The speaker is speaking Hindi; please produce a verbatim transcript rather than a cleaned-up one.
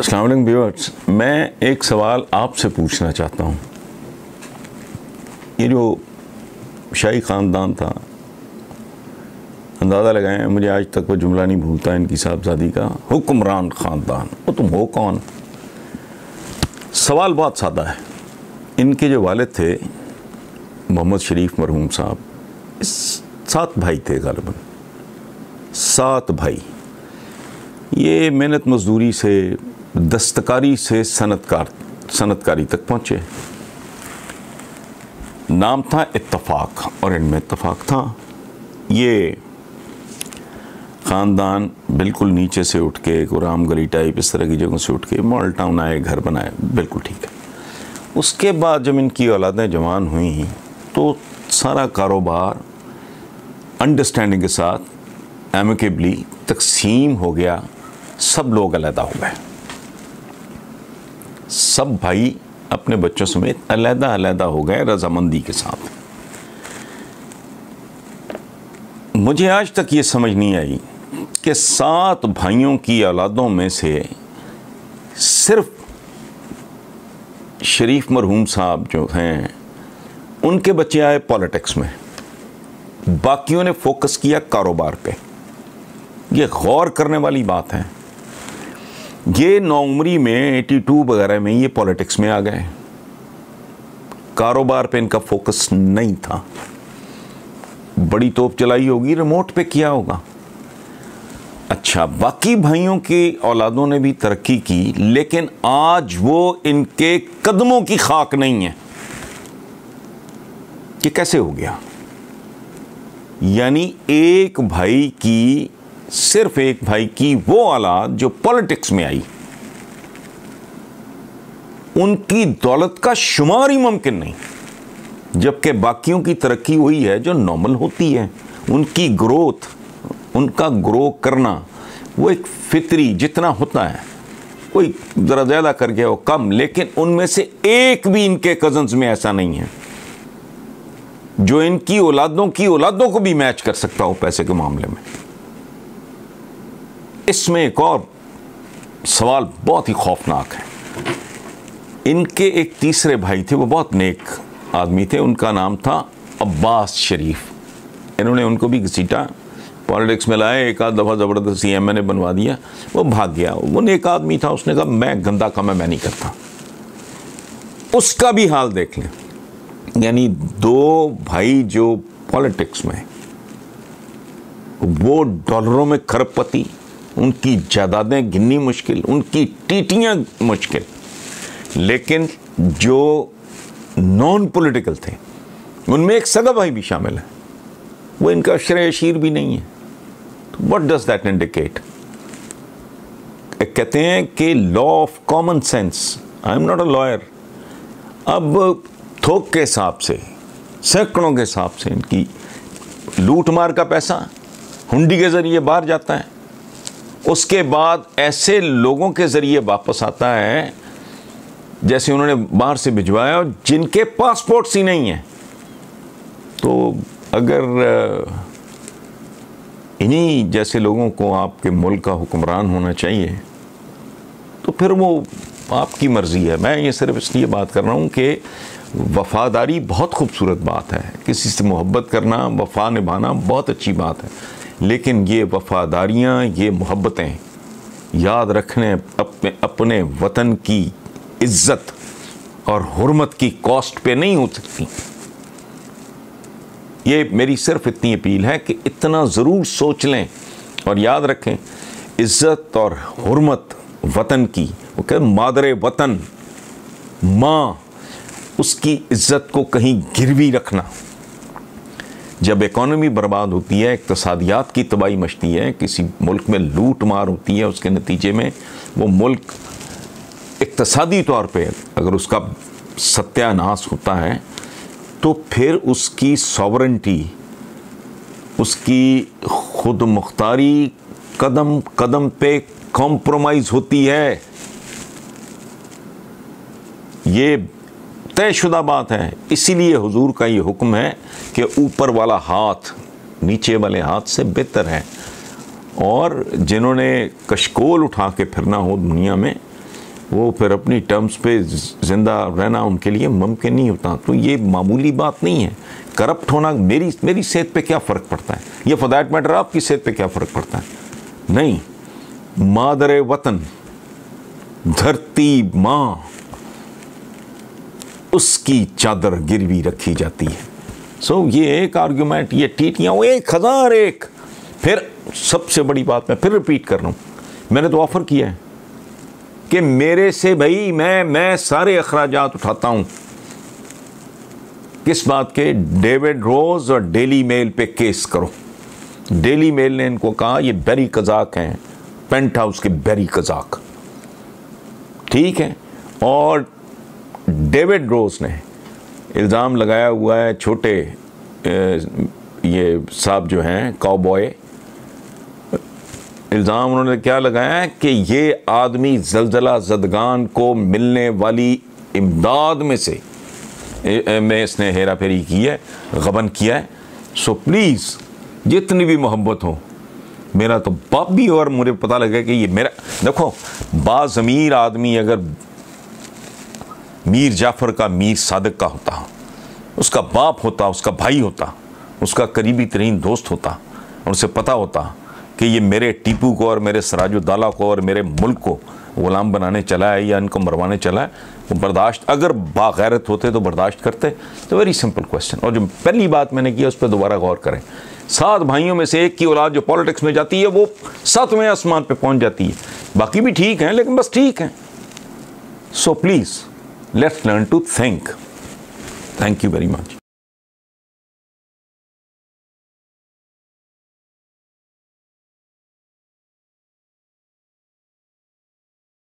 असलम ब्यवर्ट्स, मैं एक सवाल आपसे पूछना चाहता हूँ। ये जो शाही ख़ानदान था, अंदाज़ा लगाएं, मुझे आज तक वो जुमला नहीं भूलता इनकी साहबजादी का, हुक्मरान ख़ानदान, वो तुम हो कौन? सवाल बहुत सादा है। इनके जो वालिद थे मोहम्मद शरीफ मरहूम साहब, सात भाई थे, गालिबा सात भाई। ये मेहनत मजदूरी से, दस्तकारी से सनतकार सनतकारी तक पहुँचे। नाम था इत्तफाक और इनमें इत्तफाक था। ये ख़ानदान बिल्कुल नीचे से उठ के, गुराम गली टाइप इस तरह की जगहों से उठ के मॉडल टाउन आए, घर बनाए, बिल्कुल ठीक है। उसके बाद जब इनकी औलादें जवान हुई तो सारा कारोबार अंडरस्टैंडिंग के साथ एमिकेबली तकसीम हो गया। सब लोग अलहदा हो गए, सब भाई अपने बच्चों समेत अलहदा अलहदा हो गए रजामंदी के साथ। मुझे आज तक ये समझ नहीं आई कि सात भाइयों की औलादों में से सिर्फ शरीफ मरहूम साहब जो हैं उनके बच्चे आए पॉलिटिक्स में, बाकियों ने फोकस किया कारोबार पे। ये गौर करने वाली बात है। ये नौ उम्री में बयासी वगैरह में ये पॉलिटिक्स में आ गए, कारोबार पे इनका फोकस नहीं था। बड़ी तोप चलाई होगी, रिमोट पे किया होगा। अच्छा, बाकी भाइयों की औलादों ने भी तरक्की की, लेकिन आज वो इनके कदमों की खाक नहीं है। ये कैसे हो गया? यानी एक भाई की, सिर्फ एक भाई की वो औलाद जो पॉलिटिक्स में आई, उनकी दौलत का शुमार ही मुमकिन नहीं, जबकि बाकियों की तरक्की हुई है जो नॉर्मल होती है। उनकी ग्रोथ, उनका ग्रो करना, वो एक फितरी जितना होता है, कोई ज़रा ज़्यादा कर गया हो कम, लेकिन उनमें से एक भी इनके कज़न्स में ऐसा नहीं है जो इनकी औलादों की औलादों को भी मैच कर सकता हो पैसे के मामले में। इसमें एक और सवाल बहुत ही खौफनाक है। इनके एक तीसरे भाई थे, वो बहुत नेक आदमी थे, उनका नाम था अब्बास शरीफ। इन्होंने उनको भी घसीटा, पॉलिटिक्स में लाए, एक आध दफ़ा ज़बरदस्ती एम एन ए बनवा दिया, वो भाग गया। वो नेक आदमी था, उसने कहा मैं गंदा काम है मैं नहीं करता। उसका भी हाल देख लें। यानी दो भाई जो पॉलिटिक्स में, वो डॉलरों में खरबपति, उनकी जायदादें गिननी मुश्किल, उनकी टीटियाँ मुश्किल, लेकिन जो नॉन पॉलिटिकल थे उनमें एक सगा भाई भी शामिल है, वो इनका श्रेय शीर भी नहीं है। What does that indicate? कहते हैं कि law of common sense, I am not a lawyer. अब थोक के हिसाब से, सैकड़ों के हिसाब से इनकी लूट मार का पैसा हुंडी के ज़रिए बाहर जाता है, उसके बाद ऐसे लोगों के ज़रिए वापस आता है जैसे उन्होंने बाहर से भिजवाया, और जिनके पासपोर्ट्स ही नहीं हैं। तो अगर इन्हीं जैसे लोगों को आपके मुल्क का हुक्मरान होना चाहिए तो फिर वो आपकी मर्ज़ी है। मैं ये सिर्फ इसलिए बात कर रहा हूँ कि वफ़ादारी बहुत खूबसूरत बात है, किसी से मोहब्बत करना, वफ़ा निभाना बहुत अच्छी बात है, लेकिन ये वफ़ादारियाँ, ये मोहब्बतें याद रखने, अपने अपने वतन की इज़्ज़त और हुर्मत की कॉस्ट पे नहीं हो सकती। ये मेरी सिर्फ इतनी अपील है कि इतना ज़रूर सोच लें और याद रखें, इज़्ज़त और हुर्मत वतन की, वो क्या, मादरे वतन माँ, उसकी इज़्ज़त को कहीं गिरवी रखना। जब इकॉनमी बर्बाद होती है, इक़्तिसादियात की तबाही मचती है, किसी मुल्क में लूट मार होती है, उसके नतीजे में वो मुल्क इक़्तिसादी तौर पे अगर उसका सत्यानाश होता है तो फिर उसकी सॉवरेंटी, उसकी खुद मुख्तारी कदम कदम पे कॉम्प्रोमाइज़ होती है। ये तयशुदा बात है। इसीलिए हुजूर का ये हुक्म है कि ऊपर वाला हाथ नीचे वाले हाथ से बेहतर है, और जिन्होंने कशकोल उठा के फिरना हो दुनिया में, वो फिर अपनी टर्म्स पे जिंदा रहना उनके लिए मुमकिन नहीं होता। तो ये मामूली बात नहीं है। करप्ट होना, मेरी मेरी सेहत पे क्या फ़र्क पड़ता है, ये फॉर दैट मैटर आपकी सेहत पे क्या फ़र्क पड़ता है? नहीं, मादरे वतन, धरती माँ, उसकी चादर गिरवी रखी जाती है। सो so, ये एक आर्गूमेंट, ये टीटियाँ, वो एक हज़ार एक। फिर सबसे बड़ी बात मैं फिर रिपीट कर रहा हूँ, मैंने तो ऑफ़र किया है कि मेरे से भाई मैं मैं सारे अखराजात उठाता हूँ। किस बात के? डेविड रोज और डेली मेल पे केस करो। डेली मेल ने इनको कहा ये बैरी कजाक हैं, पेंट हाउस के बैरी कजाक, ठीक है। और डेविड रोज ने इल्ज़ाम लगाया हुआ है छोटे ये साहब जो हैं काउबॉय, इल्ज़ाम उन्होंने क्या लगाया है कि ये आदमी ज़लज़ला ज़दगान को मिलने वाली इमदाद में से में इसने हेरा फेरी की है, गबन किया है। सो प्लीज़ जितनी भी मोहब्बत हो, मेरा तो बाप भी और मुझे पता लगा कि ये मेरा, देखो बाज़मीर आदमी अगर मीर जाफर का, मीर सादक का होता, उसका बाप होता, उसका भाई होता, उसका करीबी तरीन दोस्त होता और उसे पता होता कि ये मेरे टीपू को और मेरे सराजुद्दाला को और मेरे मुल्क को ग़ुलाम बनाने चला है या इनको मरवाने चला है, वो तो बर्दाश्त, अगर बाग़ैरत होते तो बर्दाश्त करते। तो वेरी सिंपल क्वेश्चन। और जो पहली बात मैंने की उस पर दोबारा गौर करें, सात भाइयों में से एक की औलाद जो पॉलिटिक्स में जाती है वो सातवें आसमान पे पहुंच जाती है, बाकी भी ठीक हैं लेकिन बस ठीक हैं। So please let's learn to think. Thank you very much.